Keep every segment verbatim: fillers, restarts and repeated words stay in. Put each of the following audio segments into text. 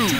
two.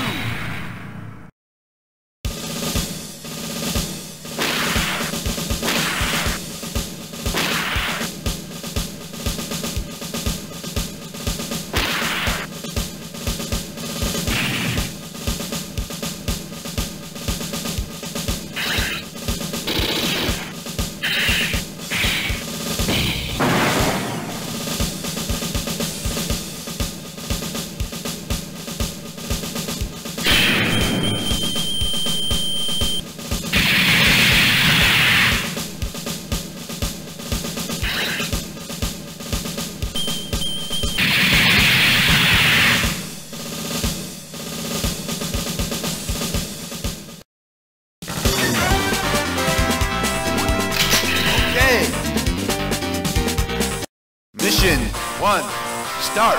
Mission one, start!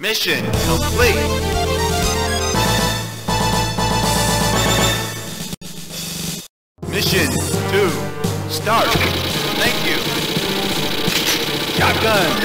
Mission complete! Mission two, start! Thank you! Shotgun!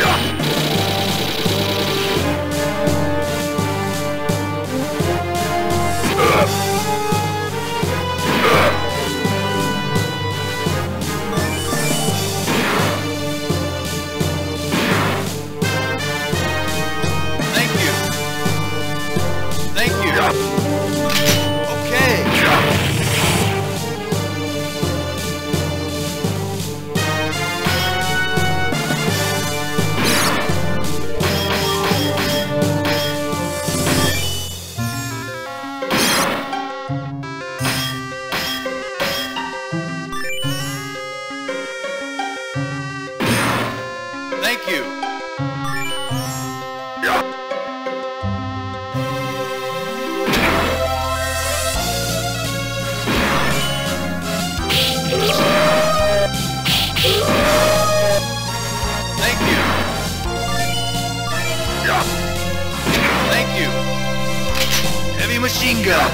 machine gun.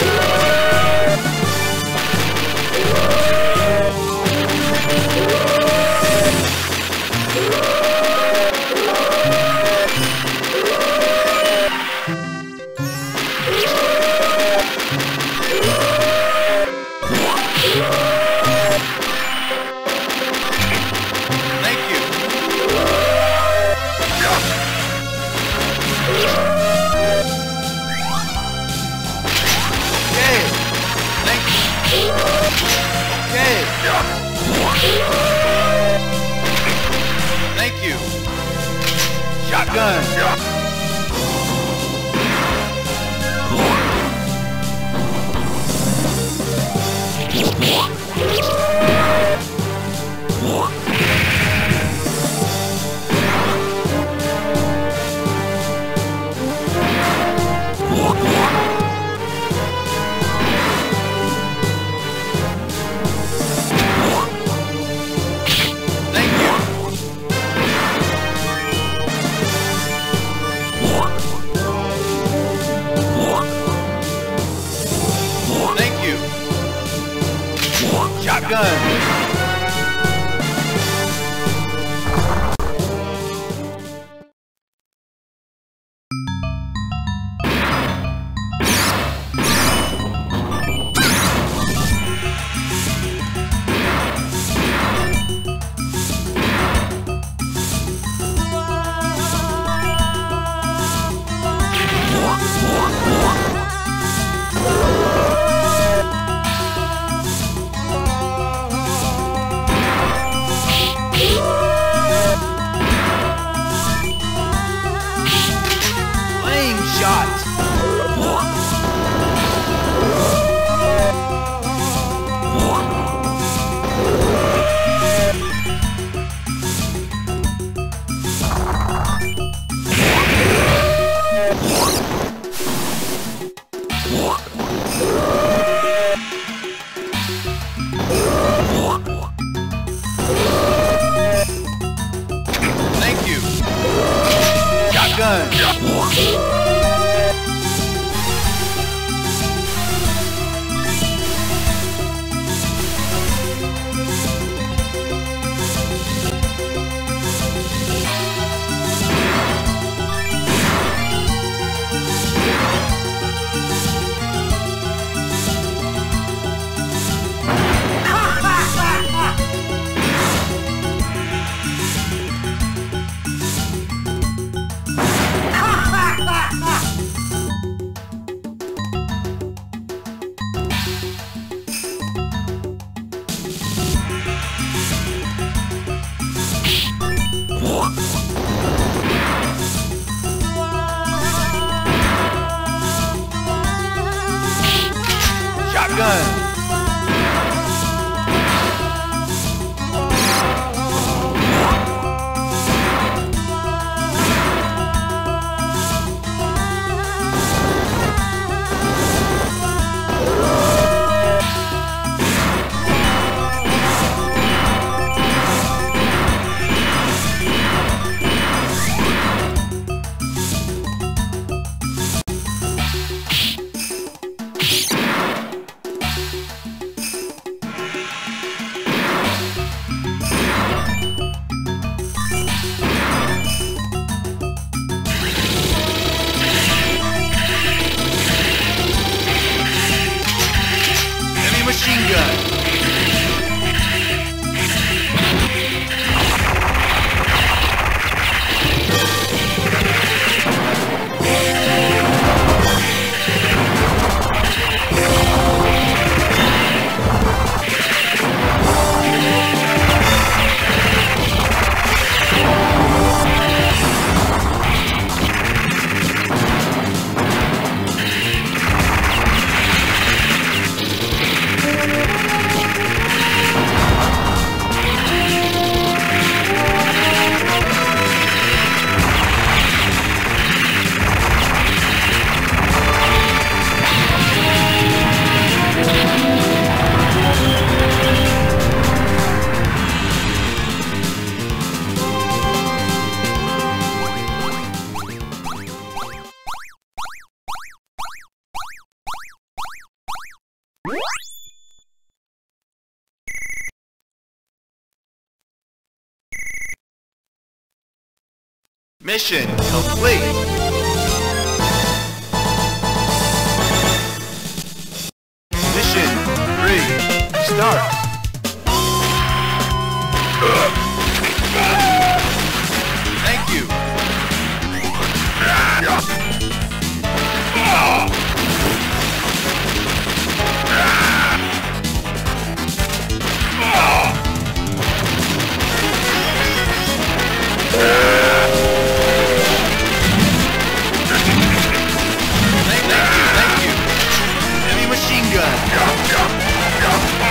Shotgun. Shotgun. Gun. Mission complete! Start. Thank you. Thank you, thank you. Heavy machine gun. Oh!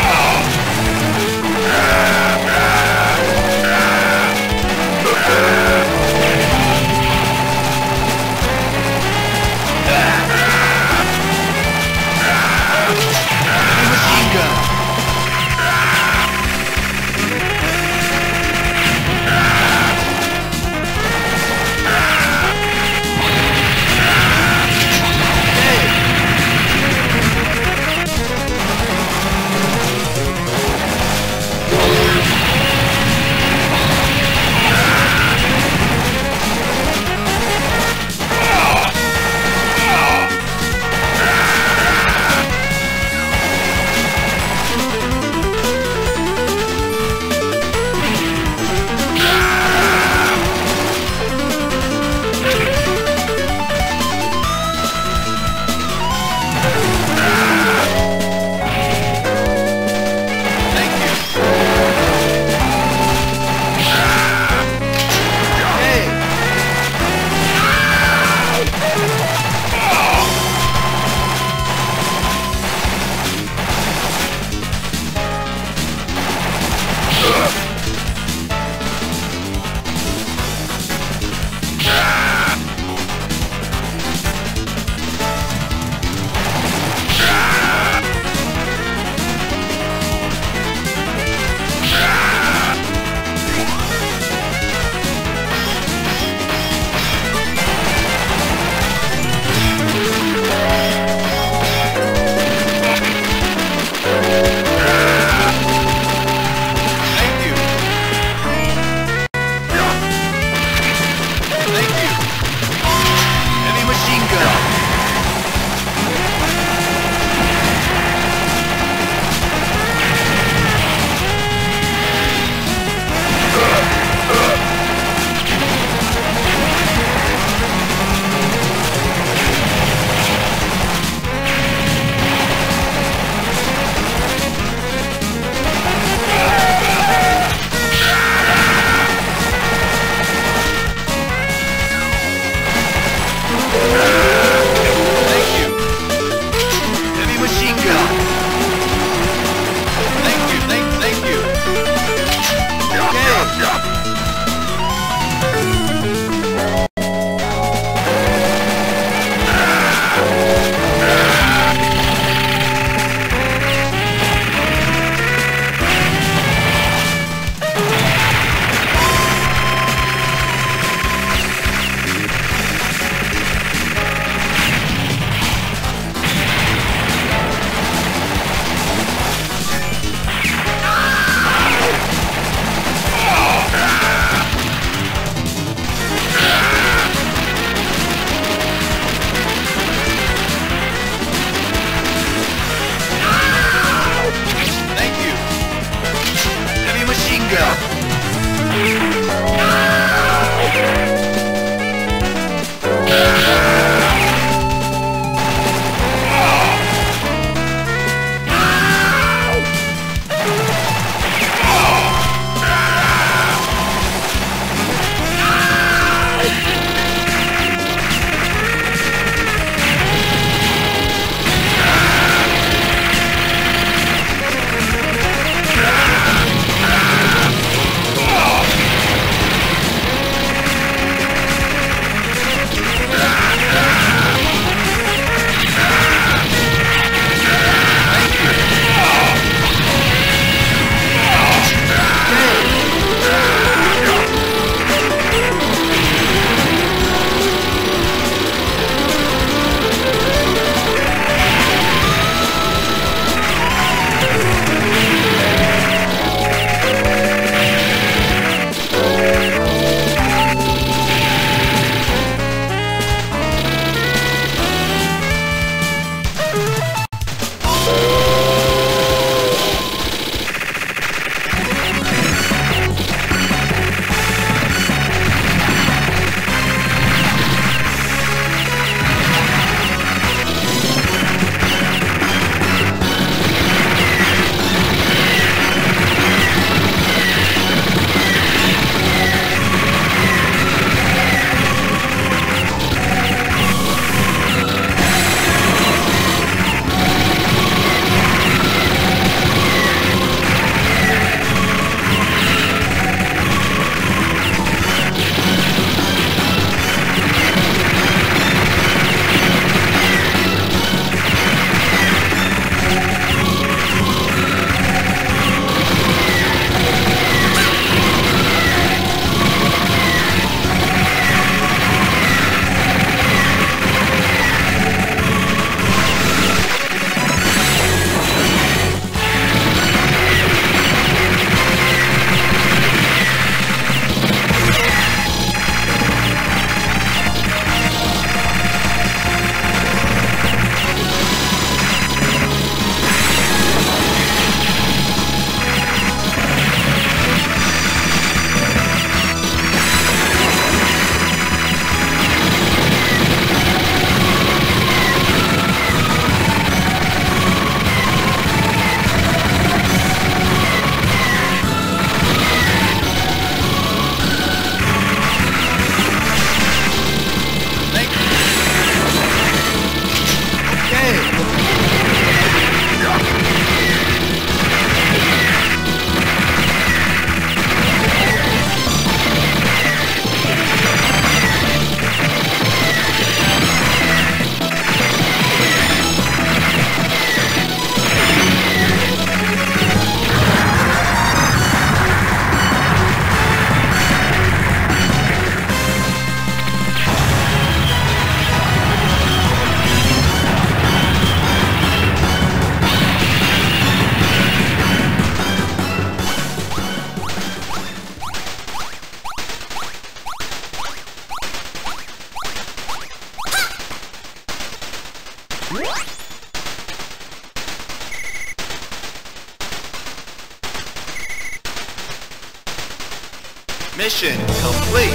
Mission complete!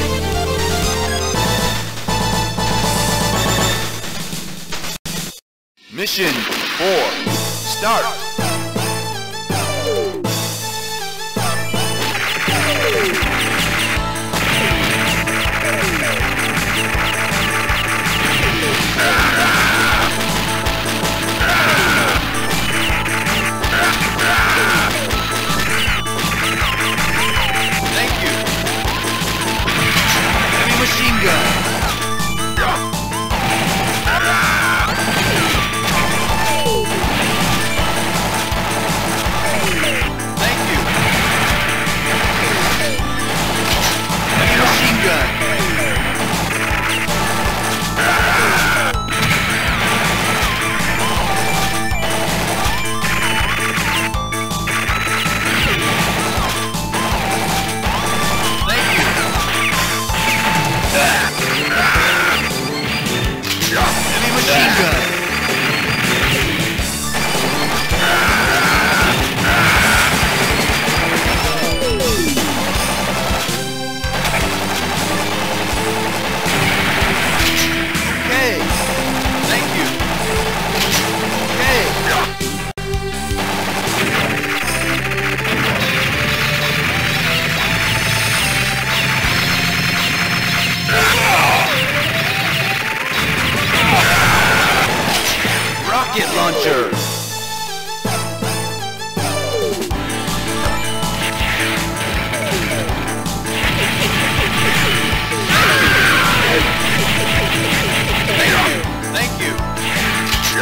Mission four, start! Thank you! Heavy machine gun! Rocket launcher! Thank you! Thank you! Machine gun!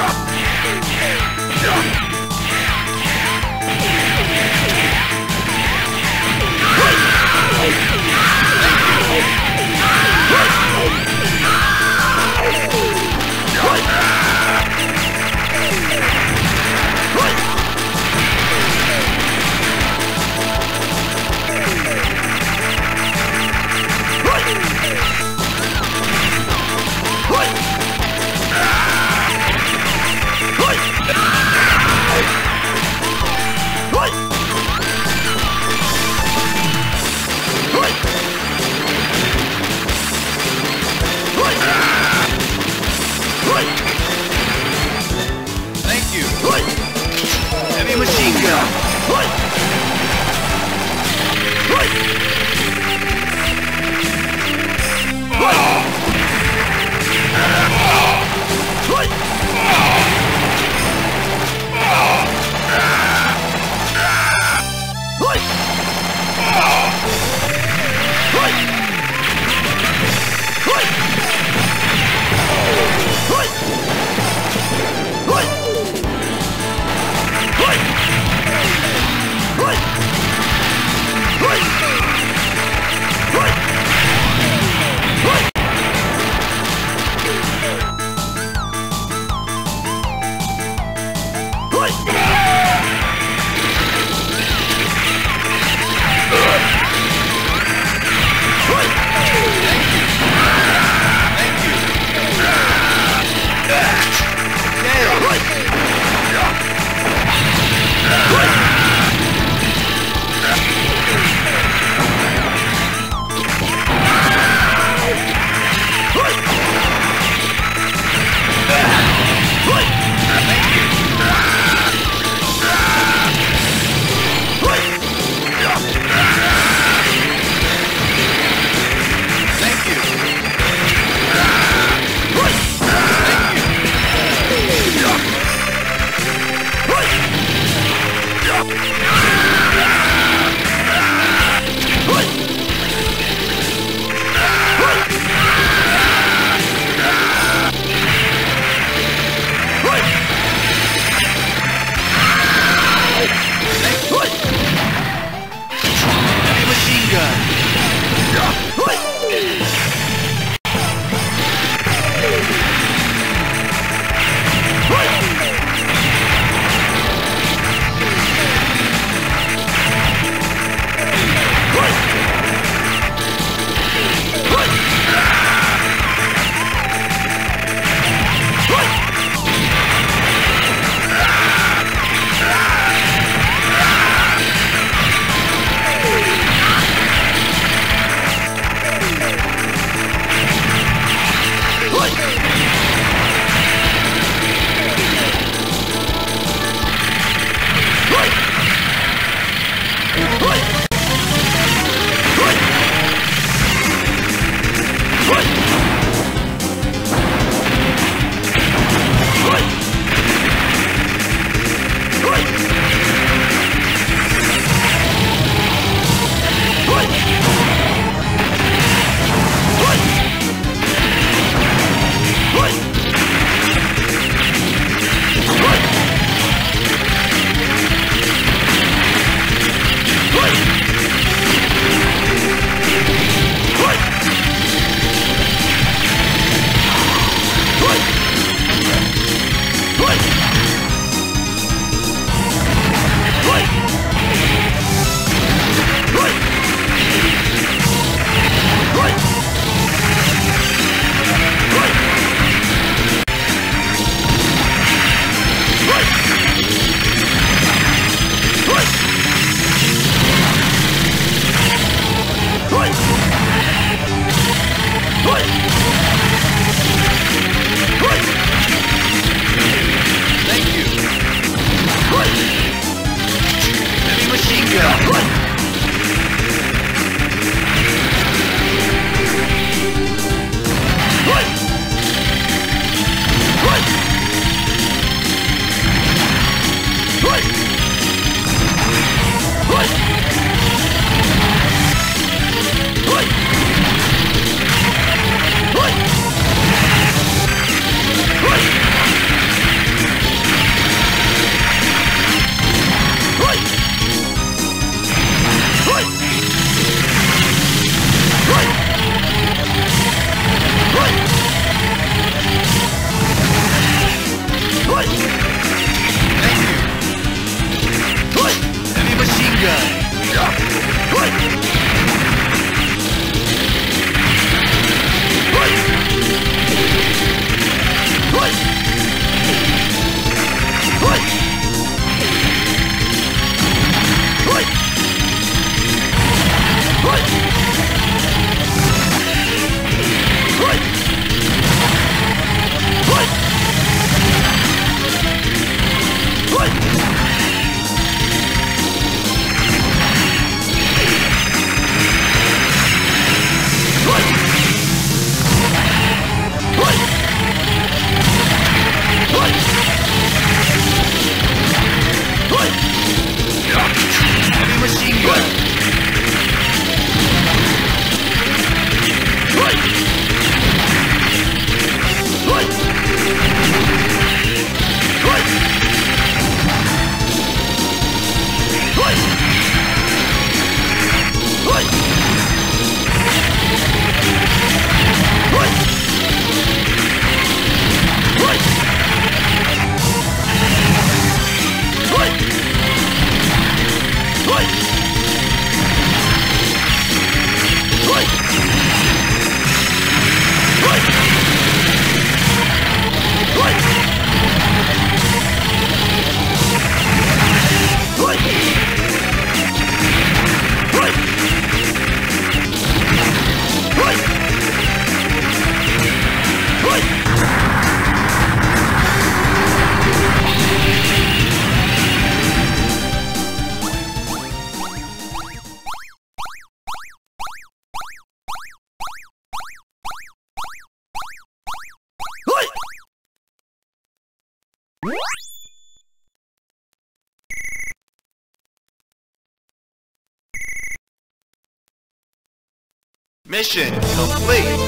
Mission complete!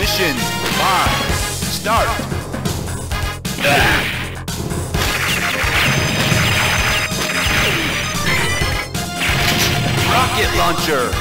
Mission five, start! Rocket launcher!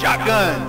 Shotgun.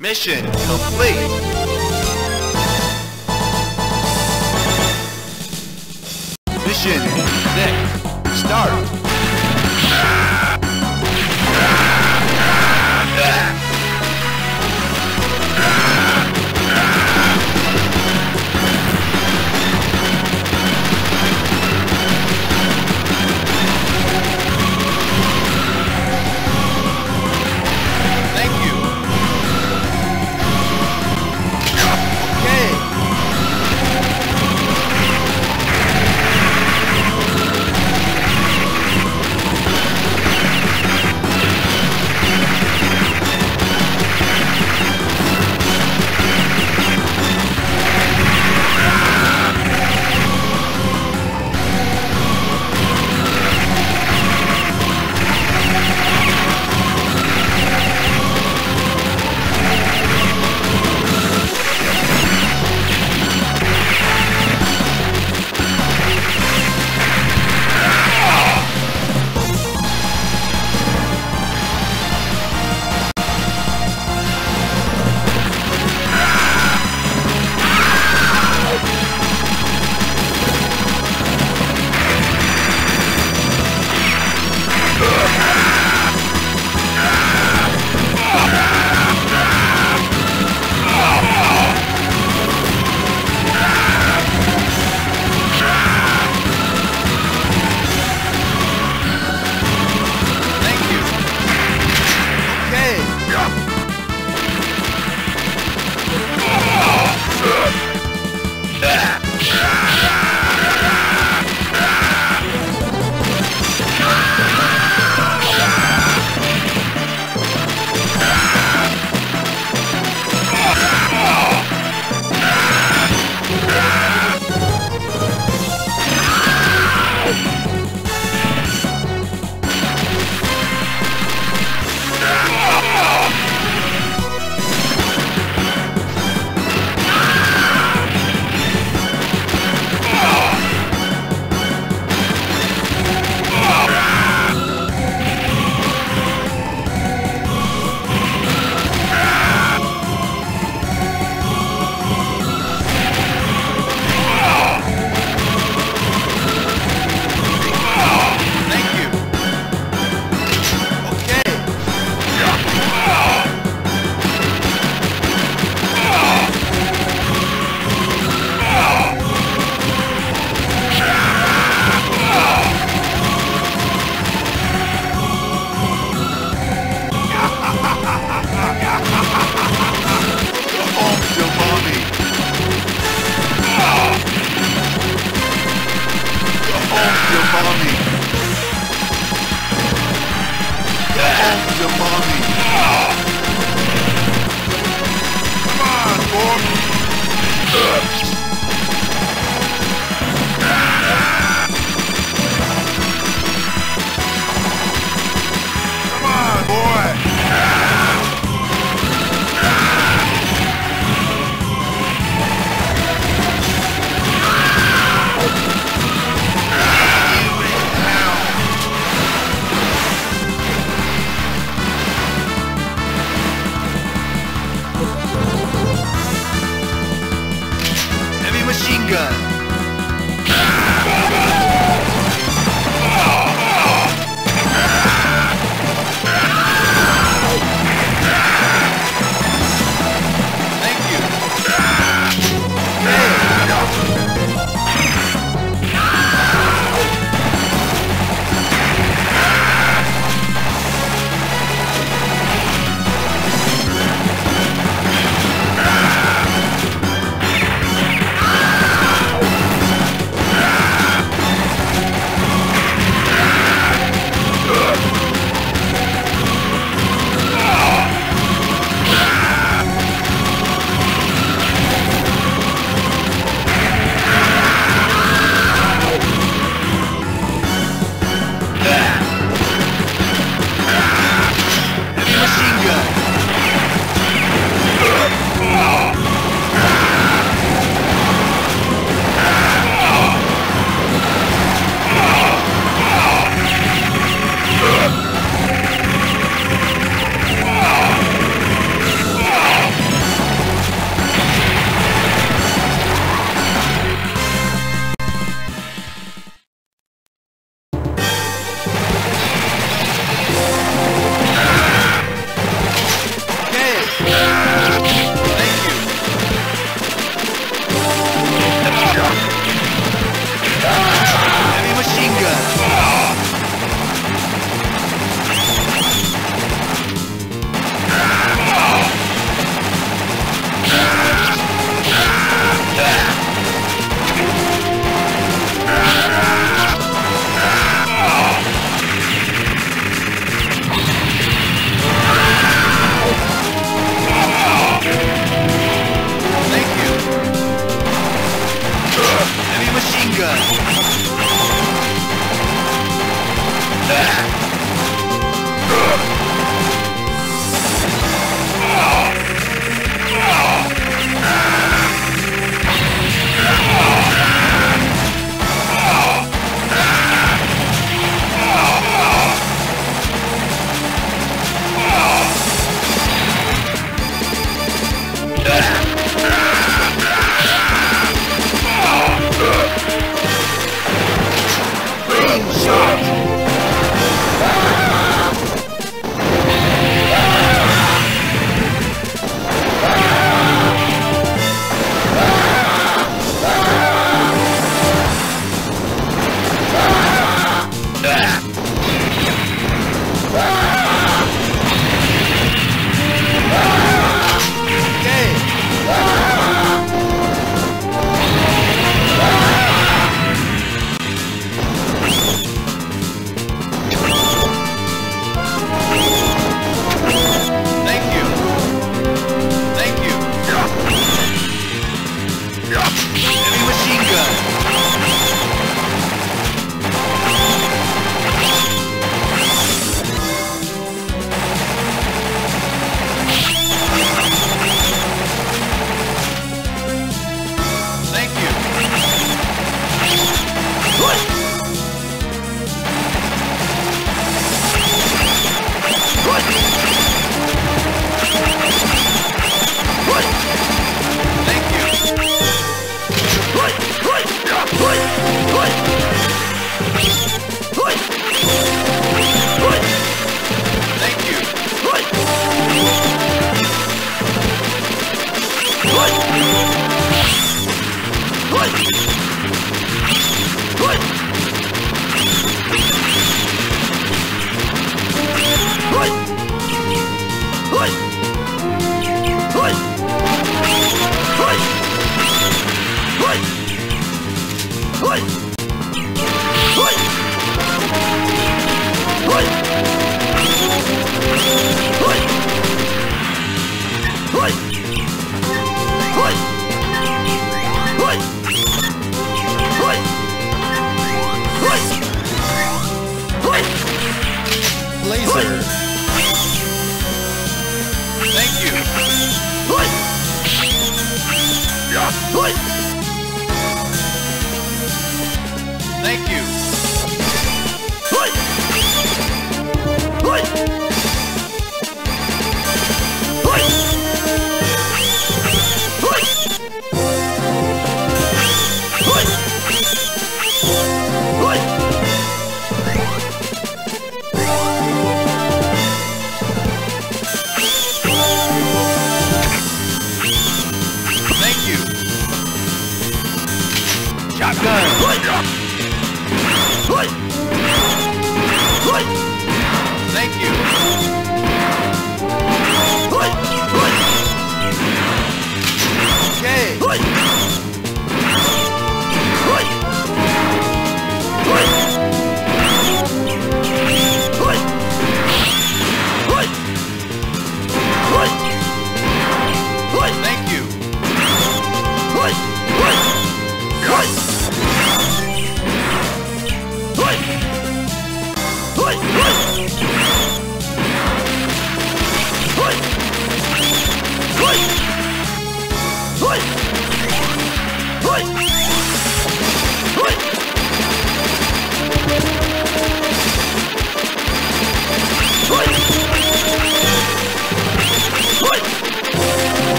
Mission complete! Mission six. Start! Right!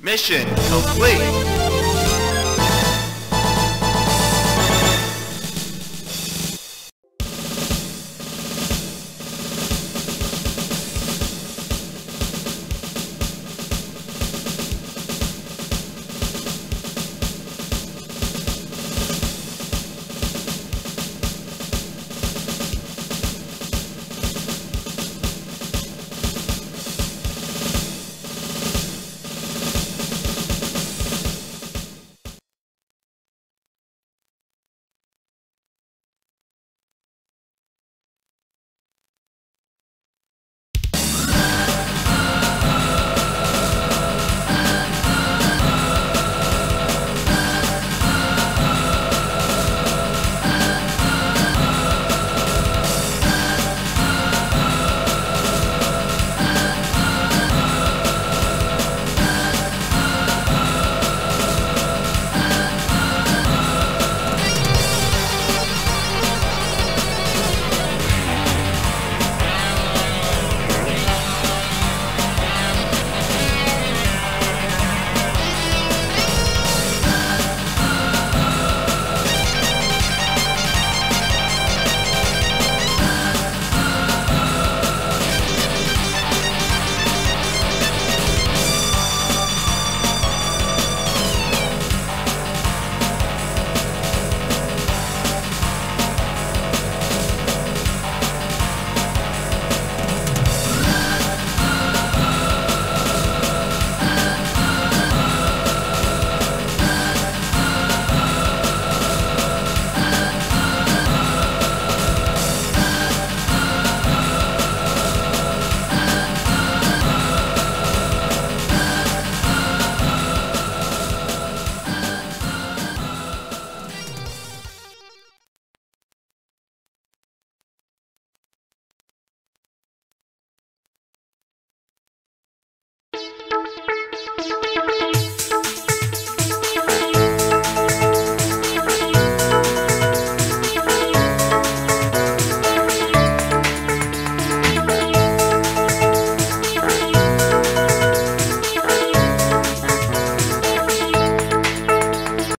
Mission complete!